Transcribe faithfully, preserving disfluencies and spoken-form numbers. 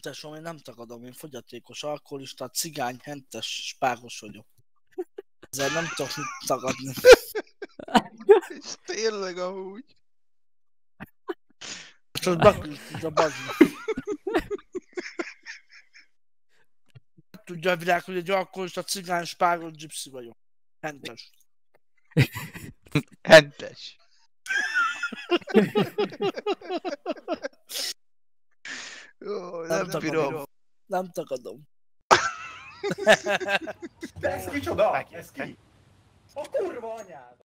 Tesóm, én nem tagadom, én fogyatékos alkoholista, cigány, hentes, spáros vagyok. Ezzel nem tudok tagadni. És tényleg amúgy. Csak beküldtük a baznak. Tudja a világ, hogy egy alkoholista, cigány, spáros, gypsy vagyok. Hentes. Hentes. Jó, nem, nem tagadom. Nem tagadom. De ez kicsoda? Ez ki? A kurva anyád!